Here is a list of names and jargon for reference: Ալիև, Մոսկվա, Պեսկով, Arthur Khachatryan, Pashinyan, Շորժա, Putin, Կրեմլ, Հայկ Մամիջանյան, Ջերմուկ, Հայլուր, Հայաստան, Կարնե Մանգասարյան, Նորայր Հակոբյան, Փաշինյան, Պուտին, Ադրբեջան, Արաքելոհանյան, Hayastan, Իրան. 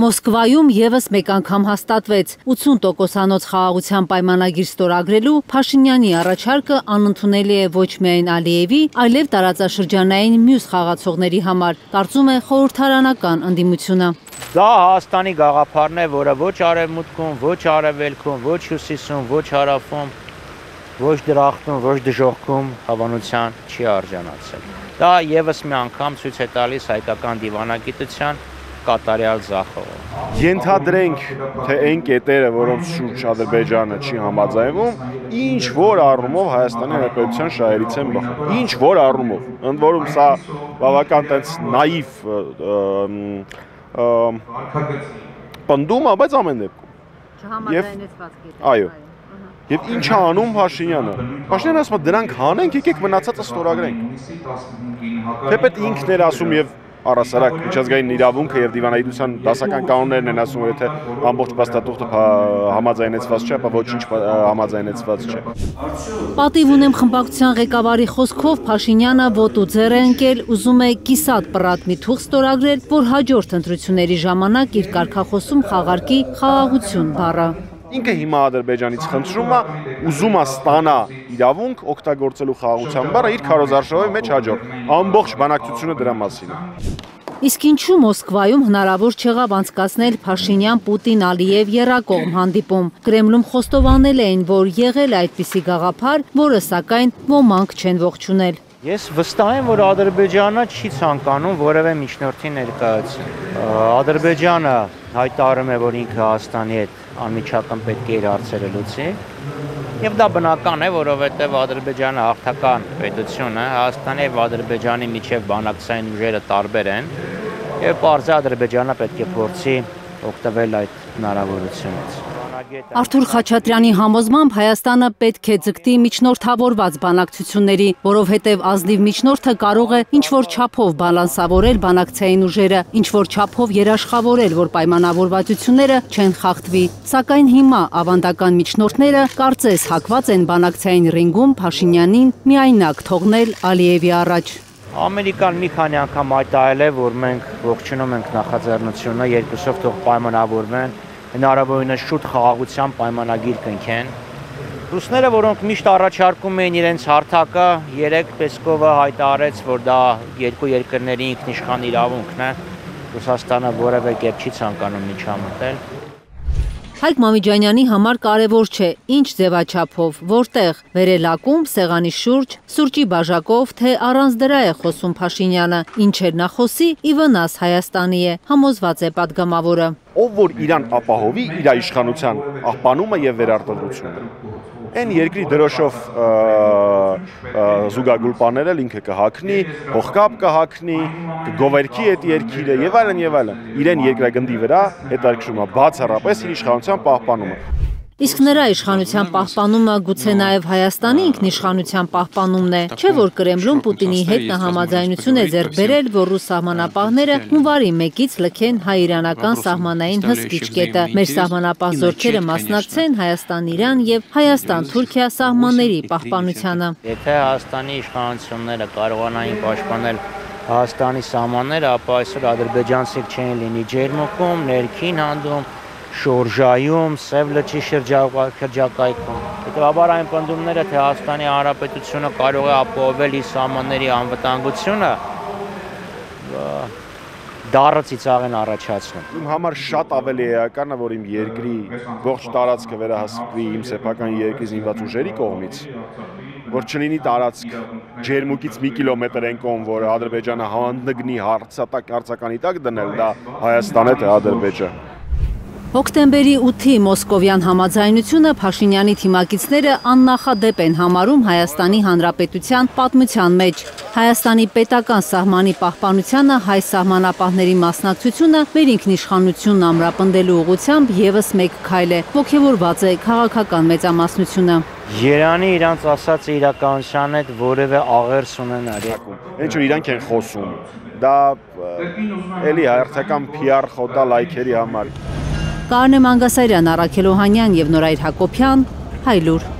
Մոսկվայում եւս մեկ անգամ հաստատվեց 80%-անոց խաղաղության պայմանագիր ստորագրելու Փաշինյանի առաջարկը անընդունելի է ոչ միայն Ալիևի, այլև տարածաշրջանային մյուս խաղացողների համար, կարծում է խորհրդարանական ընդդիմությունը։ Դա Հայաստանի գաղափարն է, որը ոչ արևմուտքում, ոչ արևելքում, ոչ հյուսիսում, ոչ հարավում, ոչ դրախտում, ոչ դժոխքում հավանության չի արժանացել։ Դա եւս մի անգամ ցույց է տալիս հայկական դիվանագիտության կատարյալ զախողը։ Ենթադրենք, թե այն կետերը, որոնց շուրջ Ադրբեջանը չի համաձայնվում, ինչ որ առումով Հայաստանի Հանրապետության շահերից են բխում։ Ինչ որ առումով, ընդ որում սա բավական տենց նաիվ Pânduma, băieți amândoi. Aiu. Եվ ինչ է անում Փաշինյանը։ Փաշինյանը ասում է դրանք հանենք, եկեք մնացածը ստորագրենք։ Թեպետ ինքն էր ասում եւ առասարակ միջազգային իրավունքը եւ դիվանագիտության դասական կանոններն են ասում, որ եթե ամբողջ փաստաթուղթը համաձայնեցված չէ, ապա ոչինչ համաձայնեցված չէ։ Պատիվ ունեմ խմբակցության ղեկավարի խոսքով Փաշինյանը ոտու ձեռ է ընկել, ուզում է կիսատ պռատ մի թուղթ ստորագրել, որ հաջորդ ընտրությունների ժամանակ իր կարգախոսում խաղարկի խաղաղություն բառը։ Ինքը հիմա Ադրբեջանից խնդրում է, ուզում է ստանա իրավունք օգտագործելու խաղաղության բառը իր քարոզարշավի մեջ հաջող։ Ամբողջ բանակցությունը դրա մասին է։ Իսկ ինչու Մոսկվայում հնարավոր չեղավ անցկացնել Փաշինյան, Պուտին, Ալիև եռակողմ հանդիպում։ Կրեմլում խոստովանել էին, որ եղել է այդպիսի գաղափար, որը սակայն ոմանք չեն ողջունել։ Ես վստահ եմ, որ Ադրբեջանը չի ցանկանում որևէ միջնորդի ներկայացում։ Ադրբեջանը հայտարարում է, որ ինքը Հայաստանի հետ անմիջական պետք է իր հարցերը լուծի, եւ դա բնական է, որովհետեւ Ադրբեջանը հաղթական պետություն է, Հայաստանի եւ Ադրբեջանի միջև բանակցային ուժերը տարբեր են, եւ պարզ է Ադրբեջանը պետք է փորձի օգտվել այդ հնարավորությունից։ Arthur Khachatryan-ի համոզմամբ Հայաստանը պետք է ձգտի միջնորդավորված բանակցությունների, որովհետև ազնիվ միջնորդը կարող է ինչ-որ չափով բալանսավորել բանակցային ուժերը, ինչ-որ չափով երաշխավորել, որ պայմանավորվածությունները չեն խախտվի։ Սակայն հիմա ավանդական միջնորդները կարծես հակված են բանակցային ռինգում Փաշինյանին միայնակ թողնել Ալիևի առաջ։ Ամերիկան մի քանի անգամ հայտարարել է, որ մենք ողջունում ենք նախաձեռնությունը, երկուսով թող պայմանավորվեն հնարավորինս շուտ խաղաղության պայմանագիր կնքեն։ Ռուսները, որոնք միշտ առաջարկում էին իրենց հարթակը, 3 Պեսկովը հայտարարեց, որ դա երկու երկրների ինքնիշխան իրավունքն է, Ռուսաստանը որևէ կերպ չի ցանկանում միջամտել։ Հայկ Մամիջանյանի համար կարևոր չէ ինչ ձևաչափով, որտեղ, վերելակում, սեղանի շուրջ, սուրճի բաժակով, թե առանց դրա է խոսում Փաշինյանը, ինչ էր նա խոսի, ի վնաս Հայաստանի է, համոզված է պատգամավորը։ Ով որ իրան ապահովի իր իշխանության ապահովումը եւ վերարտադրությունը, այն երկրի դրոշով զուգագուլպաները ինքը կհակնի, հողկապ կհակնի, գովերքի այդ երկիրը եւ այլն, իրեն երկրագնդի վրա հետարկշումը բացառապես իր իշխանության պահպանումը։ Իսկ նրա իշխանության պահպանումը գուցե նաև Հայաստանի ինքնիշխանության պահպանումն է, չէ՞ որ Կրեմլում Պուտինի հետ նա համաձայնություն է ձեռք բերել, որ ռուս սահմանապահները հունվարի 1-ից լքեն հայ-իրանական սահմանային հսկիչ կետը։ Մեր սահմանապահ զորքերը մասնակցեն Հայաստան-Իրան եւ Հայաստան-Թուրքիա սահմանների պահպանությանը։ Եթե Հայաստանի իշխանությունները կարողանային պաշտպանել Հայաստանի սահմանները, ապա այսօր ադրբեջանցիք չեն լինի Ջերմուկում, ներքին հանդում, Շորժայում, Սև լճի շրջակայքում։ Հետևաբար այն պնդումները, թե Հայաստանի Հանրապետությունը կարող է ապահովել իր սահմանների անվտանգությունը, դառը ծիծաղ են առաջացնում։ Իմ համար շատ ավելի էական է, որ իմ երկրի ողջ տարածքը վերահսկվի իմ սեփական երկրից ինված ուժերի կողմից, որ չլինի տարածք ջերմուկից 1 կիլոմետր այն կողմ, որ Ադրբեջանը հանդգնի հարցականի տակ դնել, դա Հայաստան է, թե Ադրբեջան։ Հոկտեմբերի 8-ի մոսկովյան համաձայնությունը Փաշինյանի թիմակիցները աննախադեպ են համարում Հայաստանի Հանրապետության պատմության մեջ։ Հայաստանի պետական սահմանի պահպանությանը հայ սահմանապահների մասնակցությունը մեր ինքնիշխանությունն ամրապնդելու ուղղությամբ եւս մեկ քայլ է, ոգևորված է քաղաքական մեծամասնությունը։ Երանի իրանց ասած իրականության հետ որևէ աղերս ունենալ։ Ինչ որ իրանք են խոսում, դա էլի հայրենական PR խոտա լայքերի համար։ Կարնե Մանգասարյան, Արաքելոհանյան և Նորայր Հակոբյան, Հայլուր։